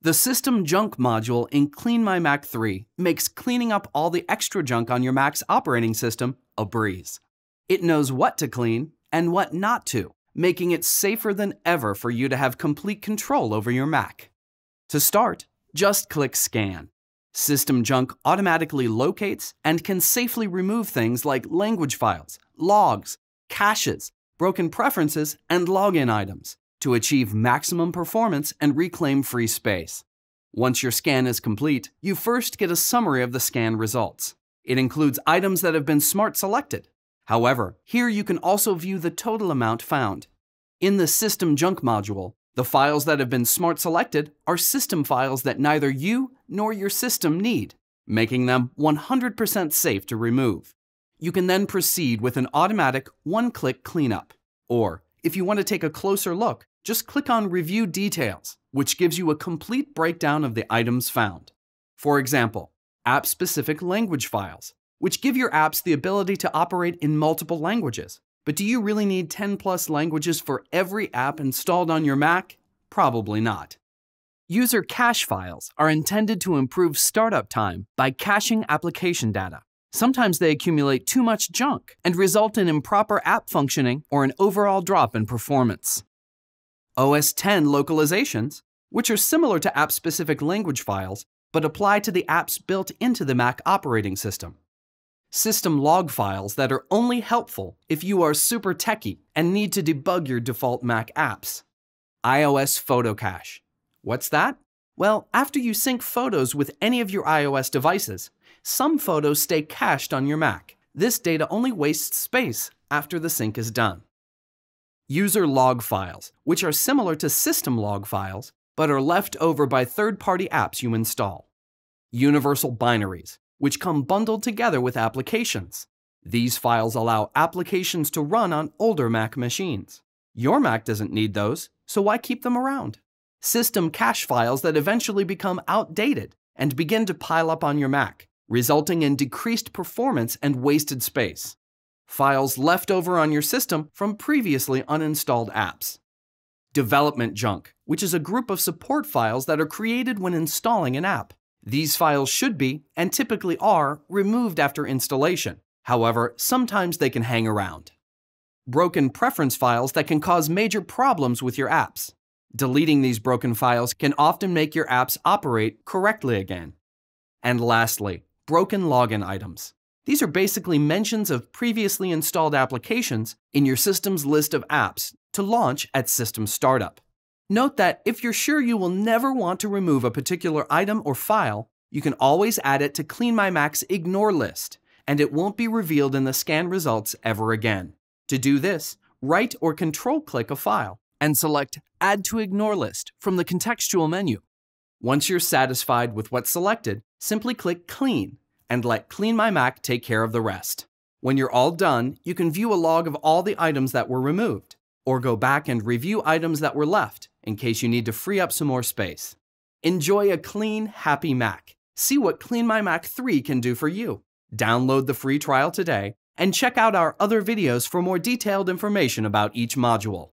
The System Junk module in CleanMyMac 3 makes cleaning up all the extra junk on your Mac's operating system a breeze. It knows what to clean and what not to, making it safer than ever for you to have complete control over your Mac. To start, just click Scan. System Junk automatically locates and can safely remove things like language files, logs, caches, broken preferences, and login items to achieve maximum performance and reclaim free space. Once your scan is complete, you first get a summary of the scan results. It includes items that have been smart selected. However, here you can also view the total amount found. In the System Junk module, the files that have been smart selected are system files that neither you nor your system need, making them 100% safe to remove. You can then proceed with an automatic one-click cleanup, or if you want to take a closer look, just click on Review Details, which gives you a complete breakdown of the items found. For example, app-specific language files, which give your apps the ability to operate in multiple languages. But do you really need 10+ languages for every app installed on your Mac? Probably not. User cache files are intended to improve startup time by caching application data. Sometimes they accumulate too much junk and result in improper app functioning or an overall drop in performance. OS X localizations, which are similar to app-specific language files, but apply to the apps built into the Mac operating system. System log files that are only helpful if you are super techie and need to debug your default Mac apps. iOS photo cache. What's that? Well, after you sync photos with any of your iOS devices, some photos stay cached on your Mac. This data only wastes space after the sync is done. User log files, which are similar to system log files, but are left over by third-party apps you install. Universal binaries, which come bundled together with applications. These files allow applications to run on older Mac machines. Your Mac doesn't need those, so why keep them around? System cache files that eventually become outdated and begin to pile up on your Mac, resulting in decreased performance and wasted space. Files left over on your system from previously uninstalled apps. Development junk, which is a group of support files that are created when installing an app. These files should be, and typically are, removed after installation. However, sometimes they can hang around. Broken preference files that can cause major problems with your apps. Deleting these broken files can often make your apps operate correctly again. And lastly, broken login items. These are basically mentions of previously installed applications in your system's list of apps to launch at system startup. Note that if you're sure you will never want to remove a particular item or file, you can always add it to CleanMyMac's Ignore list, and it won't be revealed in the scan results ever again. To do this, right or control-click a file and select Add to Ignore List from the contextual menu. Once you're satisfied with what's selected, simply click Clean and let CleanMyMac take care of the rest. When you're all done, you can view a log of all the items that were removed, or go back and review items that were left in case you need to free up some more space. Enjoy a clean, happy Mac. See what CleanMyMac 3 can do for you. Download the free trial today and check out our other videos for more detailed information about each module.